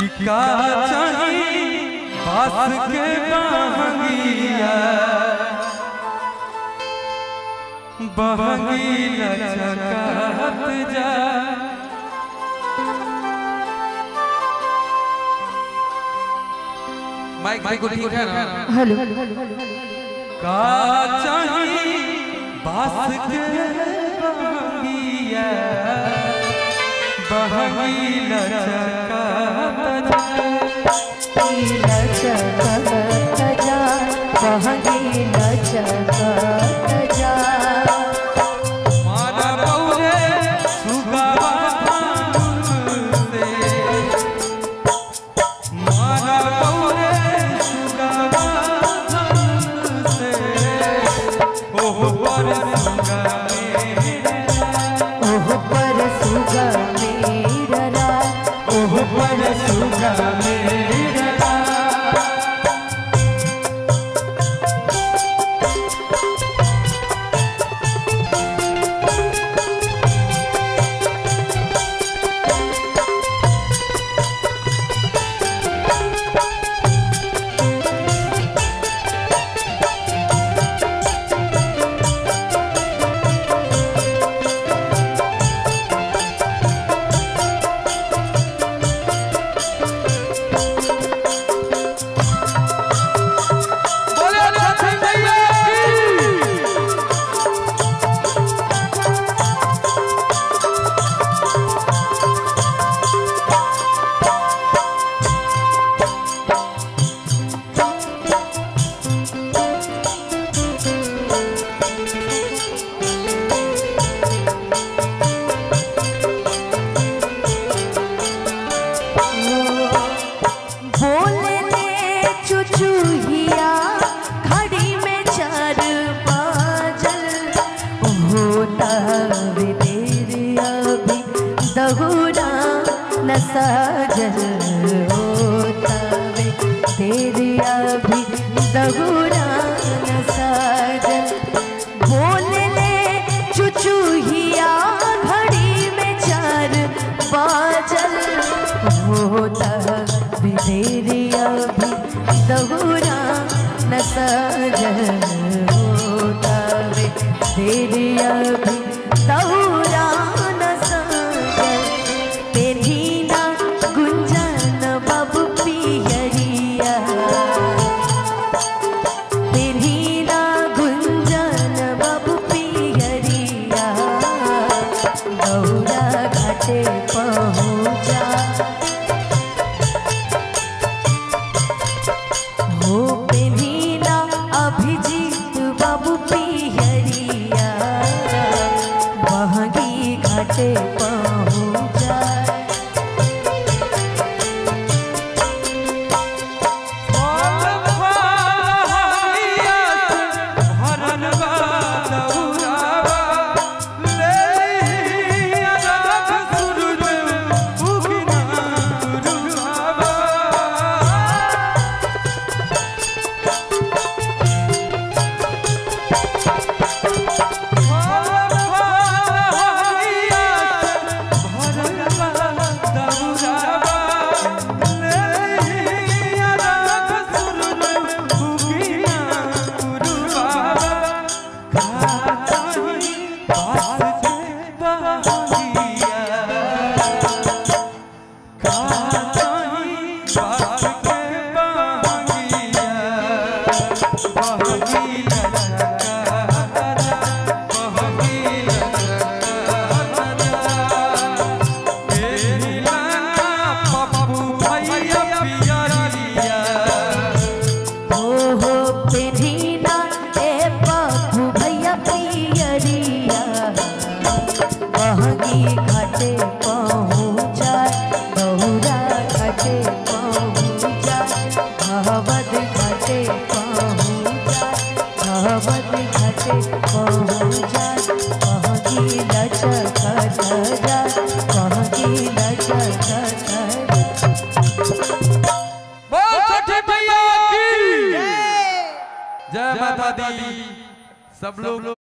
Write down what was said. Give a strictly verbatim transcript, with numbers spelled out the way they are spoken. का चाहिए पास के बहंगिया बहंगी लचकत जा माइक माइक ठीक है ना। हेलो का चाहिए पास के बहंगिया बहंगी लचकत लचकत जा बहंगी लचकत जा मारा पौरे सुगावा मारा पौरे सुगावा से ओह पर सुगा ओह पर सुगा मेरा ओह पर सुगा मेरा साजन होता वे तेरी अभी दगुरा न साजन बोलने चुचुहिया घड़ी में चार बाजल होता वे तेरी अभी दगुरा न साजन होता वे तेरी अभी दगुरा सब लोग